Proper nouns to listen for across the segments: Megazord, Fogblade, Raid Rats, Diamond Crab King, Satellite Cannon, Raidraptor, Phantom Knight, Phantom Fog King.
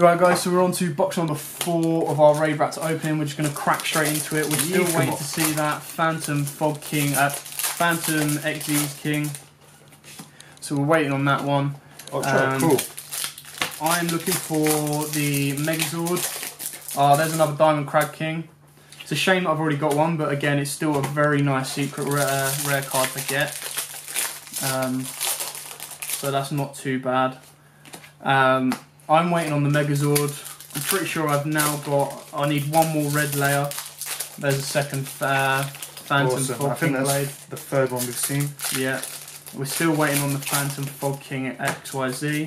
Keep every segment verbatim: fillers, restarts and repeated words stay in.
Right guys, so we're on to box number four of our Raid Rats opening. We're just going to crack straight into it. We're still yeah, waiting to see that Phantom Fog King, uh, Phantom X E's King. So we're waiting on that one. Oh, um, cool. I'm looking for the Megazord. Ah, uh, there's another Diamond Crab King. It's a shame that I've already got one, but again, it's still a very nice secret rare, rare card to get. Um, so that's not too bad. Um... I'm waiting on the Megazord. I'm pretty sure I've now got... I need one more red layer. There's a second uh, Phantom awesome. Fog I King think blade. The third one we've seen. Yeah. We're still waiting on the Phantom Fog King at X Y Z.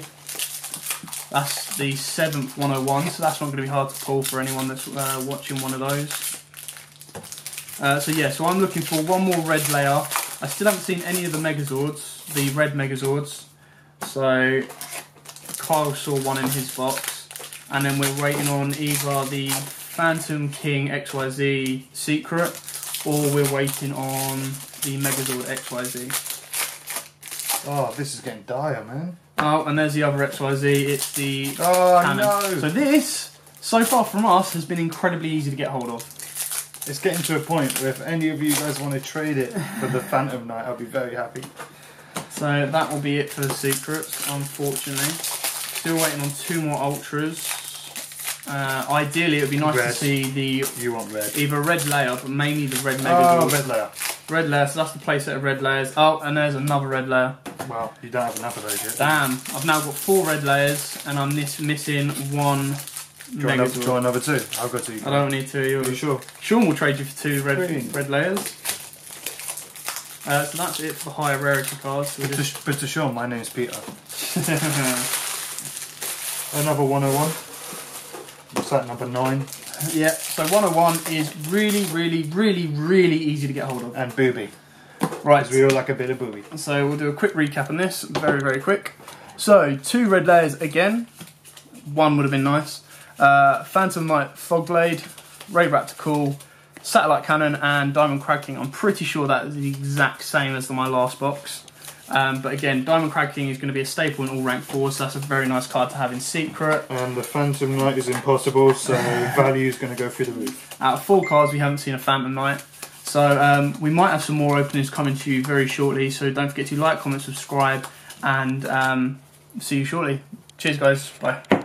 That's the seventh one oh one, so that's not going to be hard to pull for anyone that's uh, watching one of those. Uh, so yeah, so I'm looking for one more red layer. I still haven't seen any of the Megazords, the red Megazords. So... Kyle saw one in his box, and then we're waiting on either the Phantom King X Y Z secret, or we're waiting on the Megazord X Y Z. Oh, this is getting dire, man. Oh, and there's the other X Y Z, it's the oh, cannon. No. So this, so far from us, has been incredibly easy to get hold of. It's getting to a point where if any of you guys want to trade it for the Phantom Knight, I'll be very happy. So that will be it for the secrets, unfortunately. Still waiting on two more ultras. Uh, ideally, it would be nice red. to see the you want red. either red layer, but mainly the red Megazord. Oh, red layer. Red layer. So that's the playset of red layers. Oh, and there's another red layer. Well, you don't have enough of those yet. Damn! I've now got four red layers, and I'm miss missing one Megazord. Try another two. I've got two. I don't need two. You're Are you sure? Sean will trade you for two red Green. red layers. Uh, so that's it for the higher rarity cards. So but, just... to, but to Sean, my name's Peter. Another one oh one. What's that, number nine? Yeah, so one oh one is really, really, really, really easy to get hold of. And booby. Right. Because we all like a bit of booby. So we'll do a quick recap on this, very, very quick. So, two red layers again. One would have been nice. Uh, Phantom Knight Fogblade, Raidraptor Cool, Satellite Cannon, and Diamond Crab King. I'm pretty sure that is the exact same as the, my last box. Um, but again, Diamond Crab King is going to be a staple in all rank fours, so that's a very nice card to have in secret. And the Phantom Knight is impossible, so value is going to go through the roof. Out of four cards, we haven't seen a Phantom Knight. So um, we might have some more openings coming to you very shortly, so don't forget to like, comment, subscribe, and um, see you shortly. Cheers, guys. Bye.